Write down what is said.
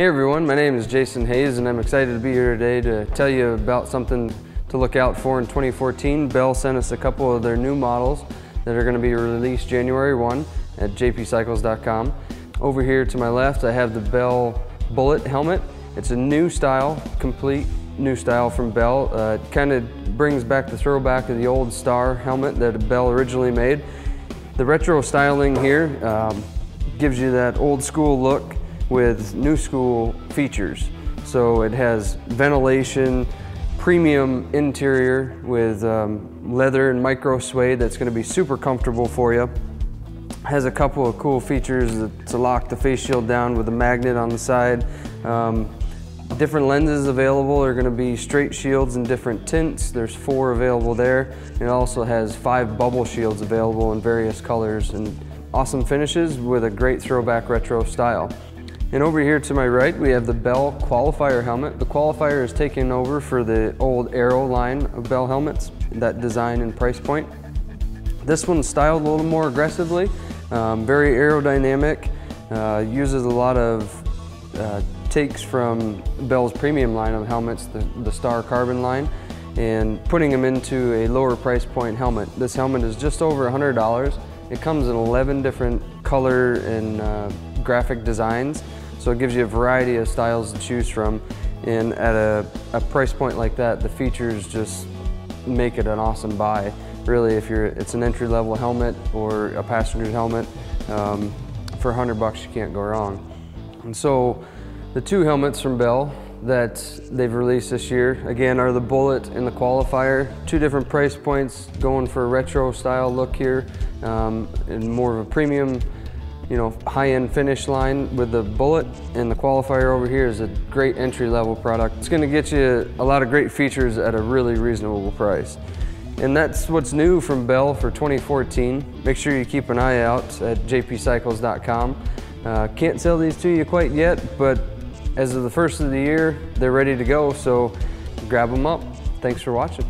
Hey everyone, my name is Jason Hayes and I'm excited to be here today to tell you about something to look out for in 2014. Bell sent us a couple of their new models that are going to be released January 1 at jpcycles.com. Over here to my left I have the Bell Bullitt helmet. It's a new style, complete new style from Bell. It kind of brings back the throwback of the old Star helmet that Bell originally made. The retro styling here gives you that old school look with new school features. So it has ventilation, premium interior with leather and micro suede that's going to be super comfortable for you. Has a couple of cool features to lock the face shield down with a magnet on the side. Different lenses available are going to be straight shields in different tints. There's 4 available there. It also has 5 bubble shields available in various colors and awesome finishes with a great throwback retro style. And over here to my right we have the Bell Qualifier helmet. The Qualifier is taking over for the old Arrow line of Bell helmets, that design and price point. This one's styled a little more aggressively, very aerodynamic, uses a lot of takes from Bell's premium line of helmets, the Star Carbon line, and putting them into a lower price point helmet. This helmet is just over $100. It comes in 11 different color and graphic designs. So it gives you a variety of styles to choose from, and at a price point like that, the features just make it an awesome buy. Really, if it's an entry-level helmet or a passenger's helmet, for $100 you can't go wrong. And so the 2 helmets from Bell that they've released this year, again, are the Bullitt and the Qualifier. 2 different price points, going for a retro style look here, and more of a premium, high-end finish line with the Bullitt, and the Qualifier over here is a great entry-level product. It's going to get you a lot of great features at a really reasonable price. And that's what's new from Bell for 2014. Make sure you keep an eye out at jpcycles.com. Can't sell these to you quite yet, but as of the first of the year, they're ready to go, so grab them up. Thanks for watching.